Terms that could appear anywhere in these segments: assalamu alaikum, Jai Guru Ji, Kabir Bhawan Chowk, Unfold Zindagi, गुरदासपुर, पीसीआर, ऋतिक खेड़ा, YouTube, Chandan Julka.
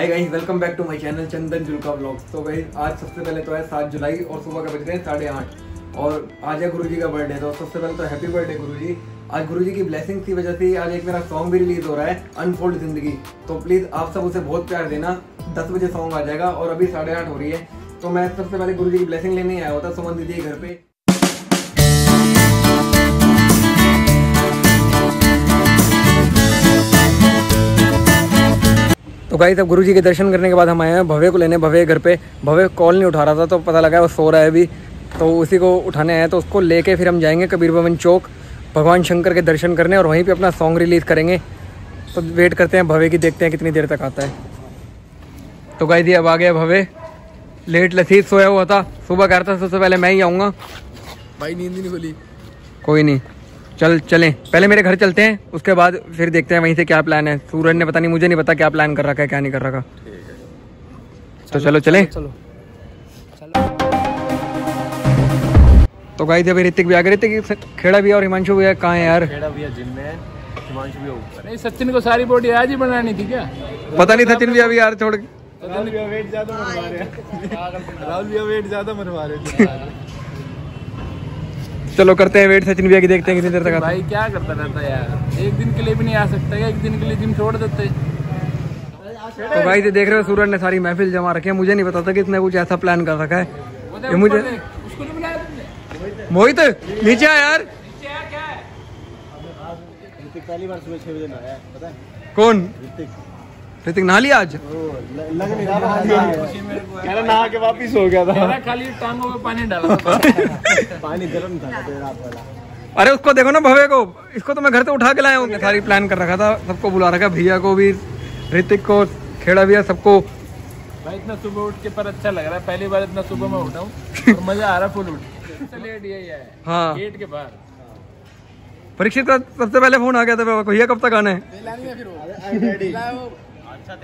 Hi guys, welcome back to my channel Chandan Julka blogs. तो guys आज सबसे पहले तो है 7 जुलाई और सुबह का बज रहे हैं 8:30 और आज है गुरु जी का बर्थडे। तो सबसे पहले तो हैप्पी बर्थडे गुरु जी। आज गुरु जी की ब्लेसिंग्स की वजह से आज एक मेरा सॉन्ग भी रिलीज हो रहा है, अनफोल्ड जिंदगी। तो प्लीज़ आप सब उसे बहुत प्यार देना। 10 बजे सॉन्ग आ जाएगा और अभी 8:30 हो रही है। तो मैं सबसे पहले गुरु जी की ब्लेसिंग लेने आया होता सुमन दीदी के घर पर। तो गाइस अब गुरुजी के दर्शन करने के बाद हम आए हैं भव्य को लेने। भव्य घर पे, भव्य कॉल नहीं उठा रहा था तो पता लगा वो सो रहा है अभी, तो उसी को उठाने आए। तो उसको लेके फिर हम जाएंगे कबीर भवन चौक भगवान शंकर के दर्शन करने और वहीं पे अपना सॉन्ग रिलीज़ करेंगे। तो वेट करते हैं भव्य की, देखते हैं कितनी देर तक आता है। तो गाइस ये अब आ गया भव्य, लेट लसीद सोया हुआ था। सुबह कह रहा था सबसे पहले मैं ही आऊँगा, भाई नींद ही नहीं खुली। कोई नहीं, चलें पहले मेरे घर चलते हैं, उसके बाद फिर देखते हैं वहीं से क्या प्लान है। सूरज ने पता नहीं, मुझे नहीं पता क्या प्लान कर रखा है क्या नहीं कर रखा। तो चलो चलें। चलो। तो गाइस अभी ऋतिक भी आ गए, ऋतिक खेड़ा भी और हिमांशु भी है। कहाँ है यार? खेड़ा भी है जिम में, हिमांशु भी ऊपर है। सचिन को सारी बॉडी आज ही बनानी थी क्या? पता नहीं, सचिन भी अभी यार छोड़ के वेट ज्यादा बनवा रहे, राहुल भी वेट ज्यादा बनवा रहे। चलो करते हैं वेट सचिन भैया की, देखते हैं कितनी देर तक आता है। भाई क्या करता रहता है यार, एक दिन के लिए भी नहीं आ सकता है, एक दिन के लिए जिम छोड़ देते। तो भाई देख रहे हो सूरज ने सारी महफिल जमा रखी है। मुझे नहीं पता था कि इतना कुछ ऐसा प्लान कर रखा है। मुझे मोहित नीचे आया यार, पहली बार सुबह 6 बजे नहाया पता है। कौन? ऋतिक नहा लिया आज? लग नहीं रहा, नहा के वापिस हो गया था, खाली टांगों में पानी डाला था। पानी गर्म था रात वाला। अरे उसको देखो ना भवे को, इसको तो मैं घर से उठा के लाया हूँ। सारी प्लान कर रखा था, सबको बुला रखा, भैया को भी, ऋतिक को, खेड़ा भैया, सबको। भाई इतना सुबह उठ के पर अच्छा लग रहा है, पहली बार इतना सुबह में उठा हूँ, मजा आ रहा है। फुल उठ लेट है हाँ गेट के बाहर। परीक्षित का सबसे पहले फोन आ गया था, भैया कब तक आना है? टाइम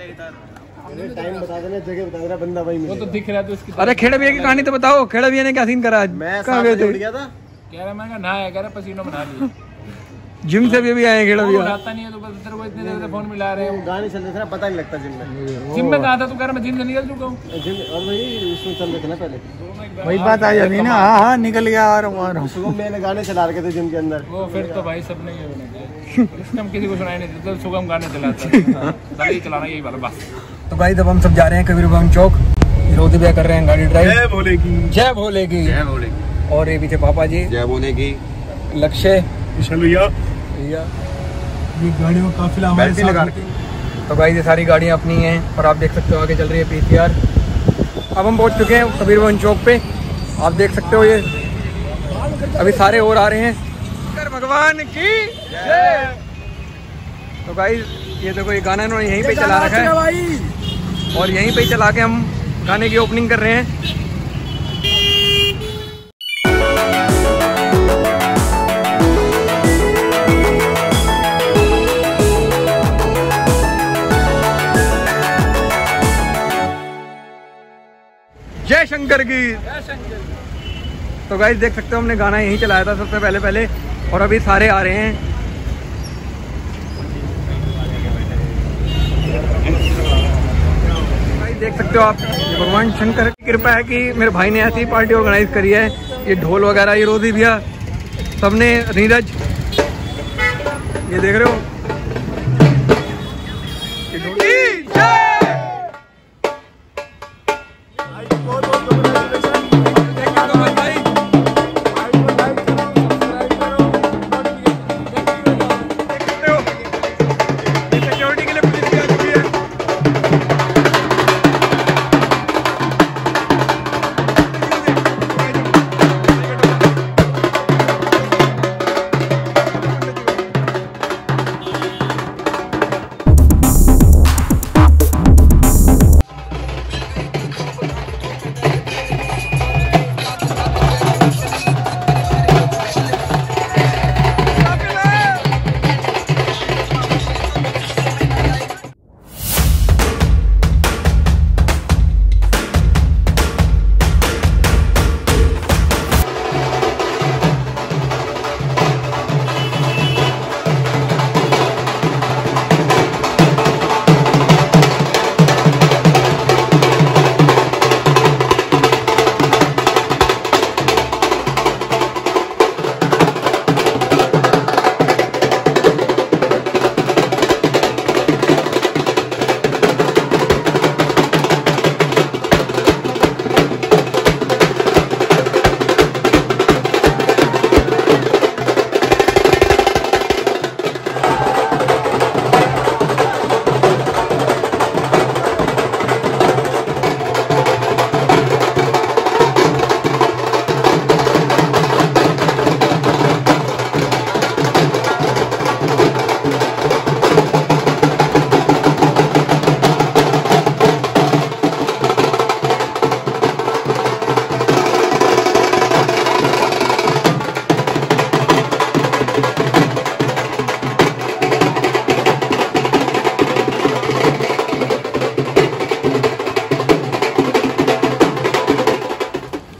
बता देना, जगह बता देना, बंदा भाई वो तो दिख रहा है तो उसकी। अरे खेड़ा भैया की कहानी तो बताओ, खेड़ा भैया ने क्या सीन करा आज? मैं कहां गए थे? गया था, कह रहा मैं नहाया, कह रहा पसीना बना लिया। जिम से भी आए खेड़ा भैया, आता नहीं है तो बस वो इतने देर से फोन मिला रहे हैं, गाने चल रहे थे ना, पता नहीं लगता। जिम में कहा था तो कह रहा मैं जिम से निकल चुका हूं। जिम और वही उसमें चल रहे थे ना पहले, वही बात आ जानी ना। हां निकल गया आ रहा हूं। सुबह मैंने गाने चला रखे थे जिम के अंदर। वो फिर तो भाई सब नहीं है, हम किसी को सुनाई नहीं देते, सुगम गाने चलाता है, यही चलाना यही वाला बस। तो गाइस अब हम सब जा रहे हैं कबीर भवन चौक। विरोधी भैया कर रहे हैं गाड़ी ड्राइव। जय भोले की, जय भोले की, जय भोले की। और ये पीछे पापा जी, जय भोले की। लक्ष्य भैया ये गाड़ियों का काफिला हमारे साथ लगा रखी। तो गाइस ये सारी गाड़ियाँ अपनी हैं और आप देख सकते हो आगे चल रही है पीसीआर। अब हम पहुँच चुके हैं कबीर भवन चौक पे, आप देख सकते हो ये अभी सारे और आ रहे हैं। भगवान की जय। तो गाइस ये देखो ये गाना इन्होंने यहीं पे चला रखा है भाई, और यहीं पे चला के हम गाने की ओपनिंग कर रहे हैं। जय शंकर की। तो गाइस देख सकते हो हमने गाना यहीं चलाया था सबसे पहले और अभी सारे आ रहे हैं। देख सकते हो आप, भगवान शंकर की कृपा है कि मेरे भाई ने ऐसी पार्टी ऑर्गेनाइज करी है। ये ढोल वगैरह, ये रोजी भैया, सबने, नीरज, ये देख रहे हो।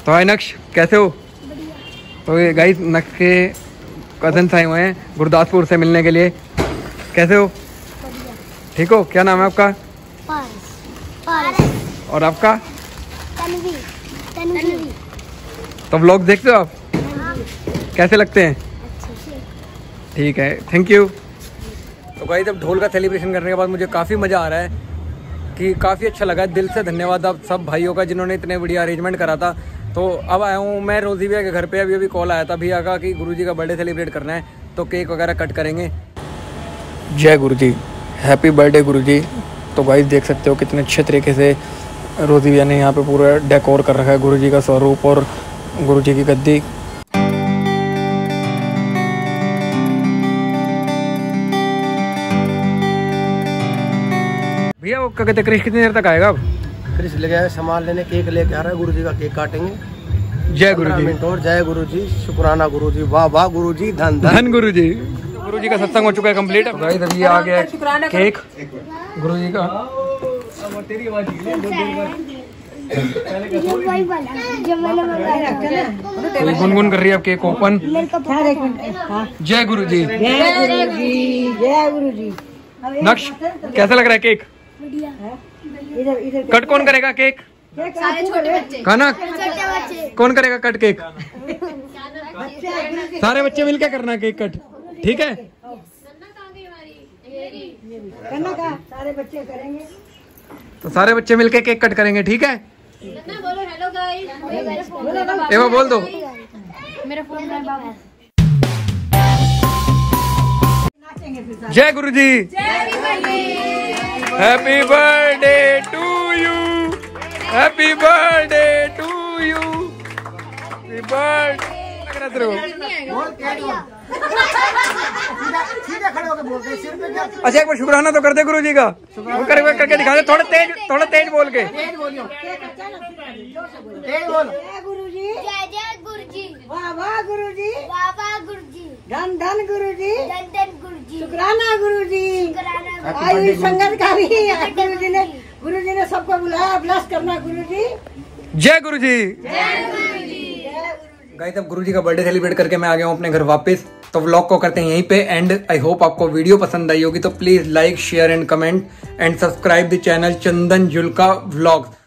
तो हाय नक्श, कैसे हो? तो ये गाइस नक्श के कजन आए हुए हैं गुरदासपुर से मिलने के लिए। कैसे हो? ठीक हो? क्या नाम है आपका? पारस। पारस। और आपका? तन्वीर। तन्वीर। तो व्लॉग देखते हो आप? हाँ। कैसे लगते हैं? अच्छे। ठीक है, थैंक यू। तो गाइस अब ढोल का सेलिब्रेशन करने के बाद मुझे काफ़ी मज़ा आ रहा है कि काफ़ी अच्छा लगा। दिल से धन्यवाद आप सब भाइयों का जिन्होंने इतने बढ़िया अरेंजमेंट करा था। तो अब आया हूँ मैं रोजी भैया के घर पे। अभी कॉल आया था भैया का कि गुरुजी का बर्थडे सेलिब्रेट करना है, तो केक वगैरह कट करेंगे। जय गुरुजी, हैप्पी बर्थडे गुरुजी। तो गाइस देख सकते हो कितने अच्छे तरीके से रोजी भैया ने यहाँ पे पूरा डेकोर कर रखा है, गुरुजी का स्वरूप और गुरुजी की गद्दी। भैया वो क्या कहते क्रिश कितनी देर तक आएगा? अब क्रिश ले गया है सामान लेने, केक लेके आ रहा है, गुरुजी का केक काटेंगे। जय गुरुजी और जय गुरुजी, शुक्राना गुरुजी, वाह वाह गुरुजी, धन धन गुरुजी। गुरुजी का सत्संग हो चुका है कंप्लीट। अब गाइस अभी आ गया केक गुरुजी का। गुनगुन कर रही है अब केक ओपन। जय गुरुजी, जय गुरुजी। नक्श कैसा लग रहा है केक? कट कौन करेगा केक? सारे छोटे बच्चे खाना कौन करेगा कट केक? सारे बच्चे मिलके करना केक कट, ठीक है? सारे बच्चे करेंगे तो सारे बच्चे मिलके केक कट करेंगे, ठीक है? बोलो हेलो गाइस, एवा बोल दो। मेरा फोन बाबा। जय गुरुजी, happy birthday to you, happy birthday to you, happy birthday. अच्छा एक बार शुक्राना तो कर दे गुरुजी का, करके दिखा दे, थोड़ा तेज बोल के। वाह वाह गुरुजी, वाह वाह गुरुजी, धन धन गुरुजी, धन धन गुरुजी, शुक्राना गुरुजी, आयु संगतकारी गुरुजी ने सबको बुलाया, ब्लेस करना गुरुजी। जय गुरुजी, जय गुरुजी। गाइस अब गुरुजी का बर्थडे सेलिब्रेट करके मैं आ गया हूँ अपने घर वापस। तो व्लॉग को करते हैं यहीं पे एंड। आई होप आपको वीडियो पसंद आई होगी, तो please like share and comment and subscribe the channel Chandan Julka vlogs.